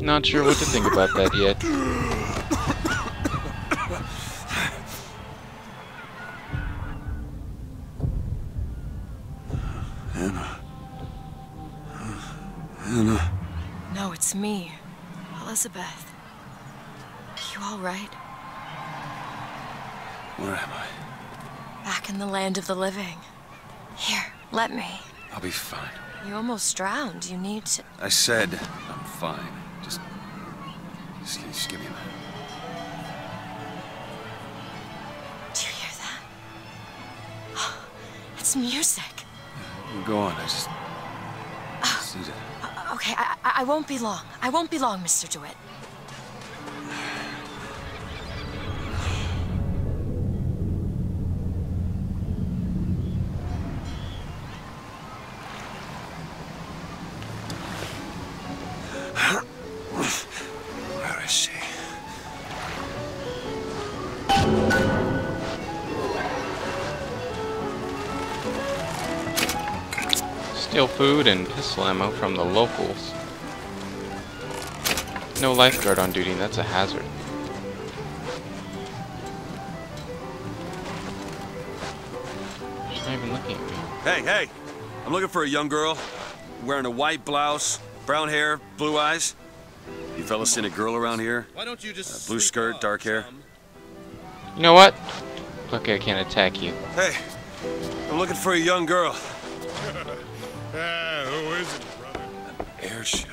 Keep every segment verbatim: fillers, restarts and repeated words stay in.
Not sure what to think about that yet. Anna. Anna. No, it's me. Elizabeth. You all right? Where am I? Back in the land of the living. Here, let me. I'll be fine. You almost drowned. You need to... I said I'm fine. Just... Just, just give me a minute. Do you hear that? Oh, it's music. Yeah, go on. I just... I just need it. Uh, okay, I, I won't be long. I won't be long, Mister DeWitt. Steal food and pistol ammo from the locals. No lifeguard on duty, that's a hazard. She's not even looking at me. Hey, hey! I'm looking for a young girl. Wearing a white blouse, brown hair, blue eyes. You fellas seen a girl around here? Why don't you just uh, blue skirt, up, dark hair. You know what? Okay, I can't attack you. Hey, I'm looking for a young girl. Ah, who is it, brother? An airship.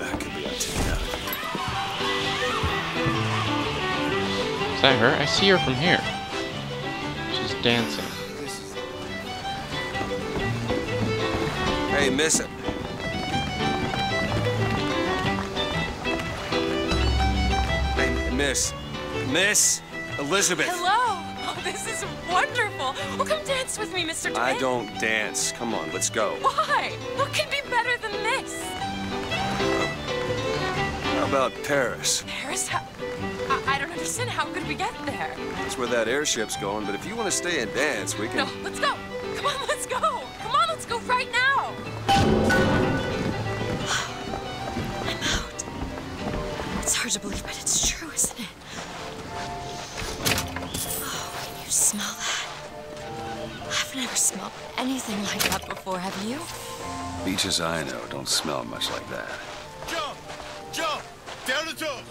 That could be a takeout. Is that her? I see her from here. She's dancing. Hey, miss it. Hey, miss. Miss Elizabeth. Hello. Oh, this is wonderful. Well, come dance with me, Mister DeWitt. I don't dance. Come on, let's go. Why? What could be better than this? How about Paris? Paris? How? I, I don't understand. How could we get there? That's where that airship's going, but if you want to stay and dance, we can... No, let's go. Come on, let's go. Come on, let's go right now. I'm out. It's hard to believe, but it's true, isn't it? Smell that? I've never smelled anything like that before, have you? Beaches I know don't smell much like that. Jump! Jump! Down the tube!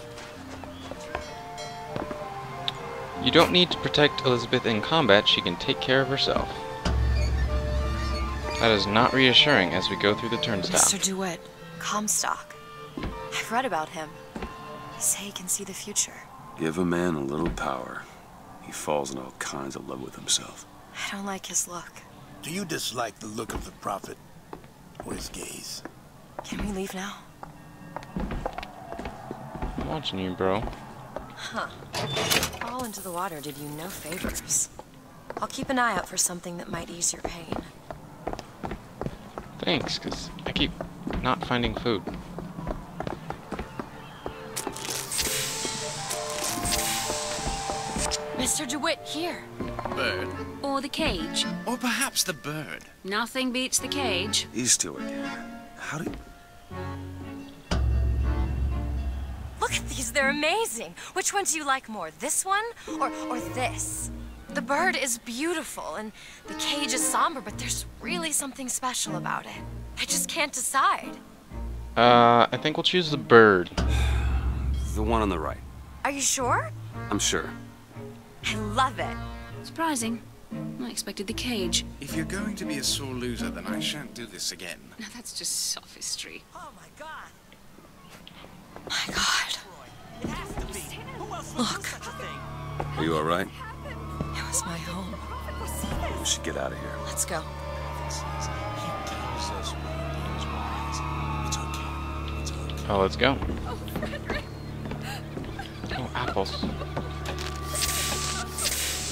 You don't need to protect Elizabeth in combat. She can take care of herself. That is not reassuring as we go through the turnstile. Mister DeWitt, Comstock. I've read about him. They say he can see the future. Give a man a little power. He falls in all kinds of love with himself. I don't like his look. Do you dislike the look of the prophet or his gaze? Can we leave now? I'm watching you, bro. Huh. Fall into the water did you no favors. I'll keep an eye out for something that might ease your pain. Thanks, because I keep not finding food. Mister DeWitt, here. Bird. Or the cage. Or perhaps the bird. Nothing beats the cage. He's to it. How do you... Look at these, they're amazing. Which one do you like more, this one or, or this? The bird is beautiful and the cage is somber, but there's really something special about it. I just can't decide. Uh, I think we'll choose the bird. The one on the right. Are you sure? I'm sure. I love it. Surprising. I expected the cage. If you're going to be a sore loser, then I shan't do this again. No, that's just sophistry. Oh my god. My god. It has to be. Who else look. Such a thing? Are you all right? It was my home. We should get out of here. Let's go. Oh, let's go. Oh, apples.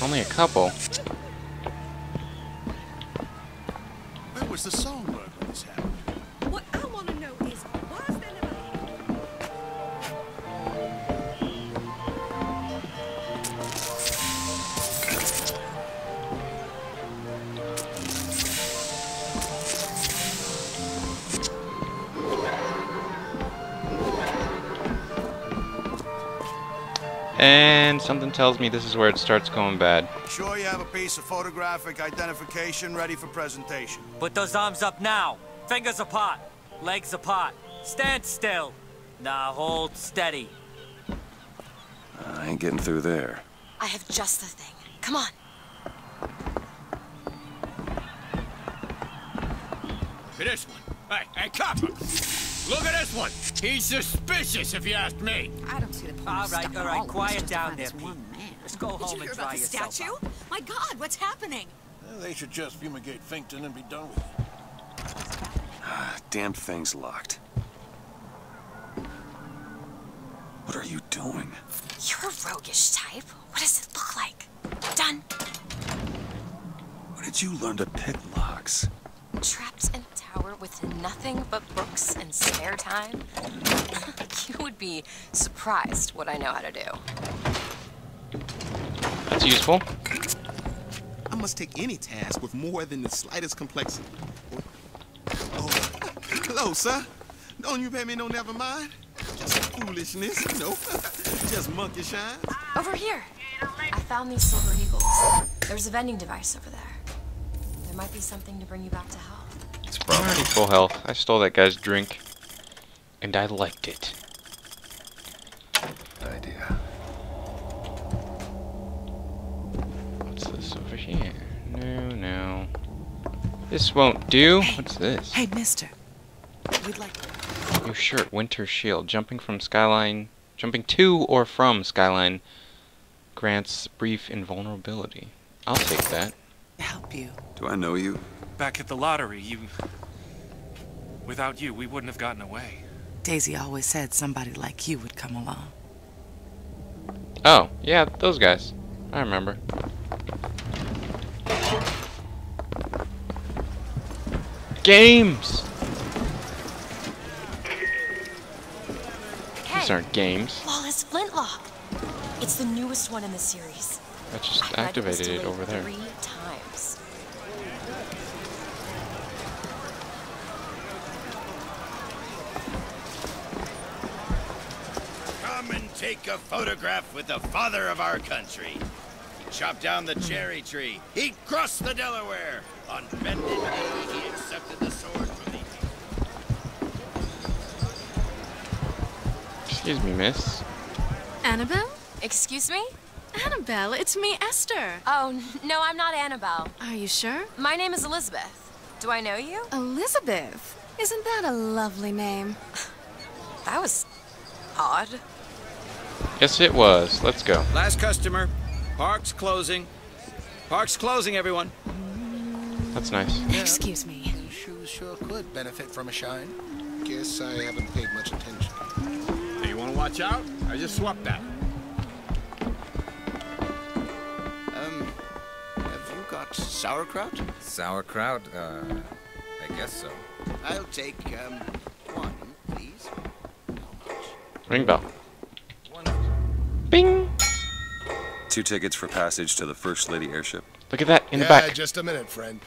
Only a couple. Where was the songbird when this happened? What I want to know is why is there nobody? And something tells me this is where it starts going bad. Sure you have a piece of photographic identification ready for presentation. Put those arms up now. Fingers apart. Legs apart. Stand still. Now hold steady. I ain't getting through there. I have just the thing. Come on. Look at this one. Hey, hey, copper! Look at this one! He's suspicious, if you ask me! I don't see the point. All right, all right, quiet down there, Pete. Let's go home and dry yourself up. Did you hear about the statue? My God, what's happening? Well, they should just fumigate Finkton and be done with it. Ah, damn thing's locked. What are you doing? You're a roguish type. What does it look like? Done. Where did you learn to pick locks? Trapped in a tower with nothing but books and spare time? You would be surprised what I know how to do. That's useful. I must take any task with more than the slightest complexity. Oh, hello, sir. Don't you pay me no never mind. Just foolishness, you know. Just monkey shine. Over here. I found these silver eagles. There's a vending device over there. There might be something to bring you back to health. It's probably full health. I stole that guy's drink. And I liked it. Good idea. What's this over here? No, no. This won't do. Hey, what's this? Hey, mister. We'd like... New shirt. Winter shield. Jumping from skyline... Jumping to or from skyline grants brief invulnerability. I'll take that. Help you. Do I know you? Back at the lottery, you... Without you, we wouldn't have gotten away. Daisy always said somebody like you would come along. Oh, yeah, those guys. I remember. Games! Hey, these aren't games. Wallace Flintlock! It's the newest one in the series. I just I activated it over there. Three times. Come and take a photograph with the father of our country. He chopped down the cherry tree. He crossed the Delaware. On bended knee, he accepted the sword from the... Excuse me, miss. Annabelle? Excuse me? Annabelle, it's me, Esther. Oh, no, I'm not Annabelle. Are you sure? My name is Elizabeth. Do I know you? Elizabeth? Isn't that a lovely name? That was... odd. Yes, it was. Let's go. Last customer. Park's closing. Park's closing, everyone. That's nice. Yeah. Excuse me. Your shoes sure could benefit from a shine. Guess I haven't paid much attention. Hey, you want to watch out? I just swapped that. Sauerkraut? Sauerkraut? Uh, I guess so. I'll take, um, one, please. Ring bell. One. Bing! Two tickets for passage to the First Lady Airship. Look at that, in yeah, the back. Yeah, just a minute, friend.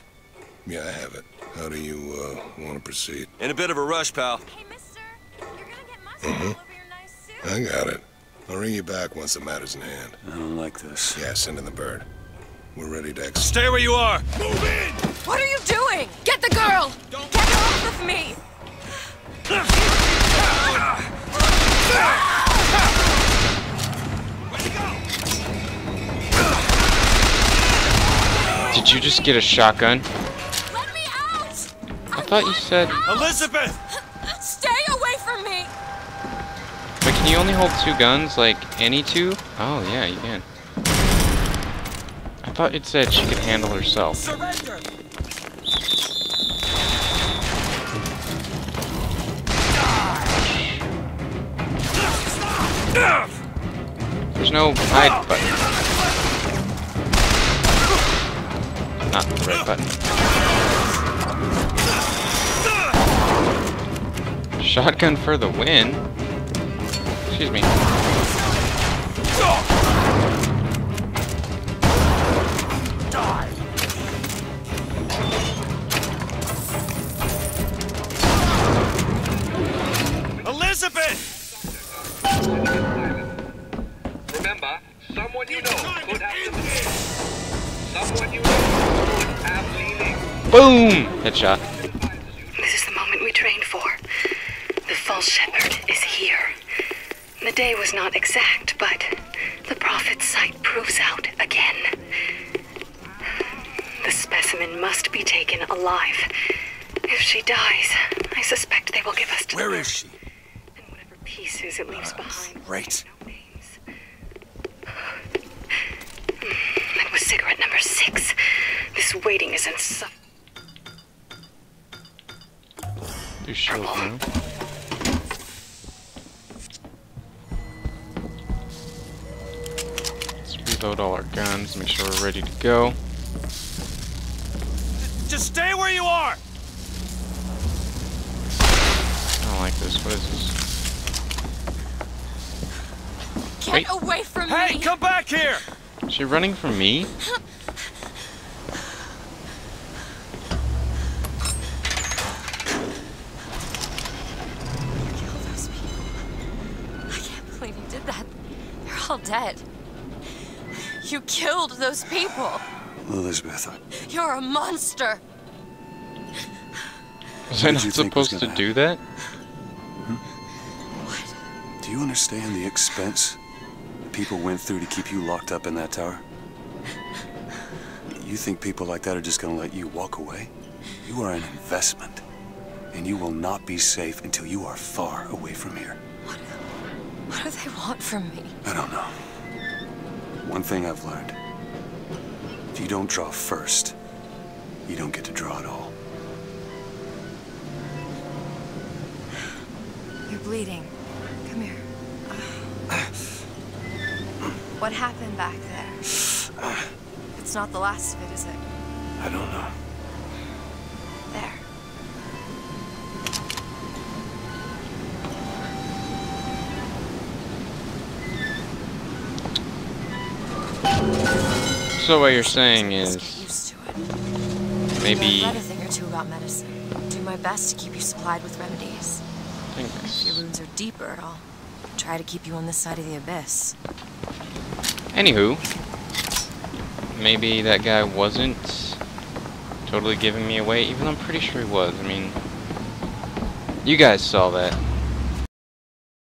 Yeah, I have it. How do you, uh, want to proceed? In a bit of a rush, pal. Hey, mister, you're gonna get mustard all over your nice suit. I got it. I'll ring you back once the matter's in hand. I don't like this. Yeah, send in the bird. We're ready to exit. Stay where you are! Move in! What are you doing? Get the girl! Don't get her off of me! Did you just get a shotgun? Let me out! I, I thought you said... Out. Elizabeth! Stay away from me! But can you only hold two guns? Like, any two? Oh, yeah, you can. I thought it said she could handle herself. Surrender. There's no hide button. Not the red button. Shotgun for the win. Excuse me. Remember, Someone you know could have the lead. Someone you know could have leading. Boom! Headshot. This is the moment we trained for. The false shepherd is here. The day was not exact, but the prophet's sight proves out again. The specimen must be taken alive. If she dies, I suspect they will give us to the... Where is she? And whatever pieces it leaves uh, behind. Right. No names. That was cigarette number six. This waiting is insufferable. You're sure, man. Let's reload all our guns, make sure we're ready to go. Just stay where you are! I don't like this. What is this? Get Wait. away from hey, me! Hey, come back here! Is she running from me? Dead. You killed those people. Elizabeth, I... You're a monster. Was I not supposed to do that? Hmm? What? Do you understand the expense the people went through to keep you locked up in that tower? You think people like that are just gonna let you walk away? You are an investment, and you will not be safe until you are far away from here. What do they want from me? I don't know. One thing I've learned. If you don't draw first, you don't get to draw at all. You're bleeding. Come here. What happened back there? It's not the last of it, is it? I don't know. There. So what you're saying is maybe I've read a thing or two about medicine. Do my best to keep you supplied with remedies. Thanks. If your wounds are deeper, I'll try to keep you on this side of the abyss. Anywho, maybe that guy wasn't totally giving me away, even though I'm pretty sure he was. I mean, you guys saw that.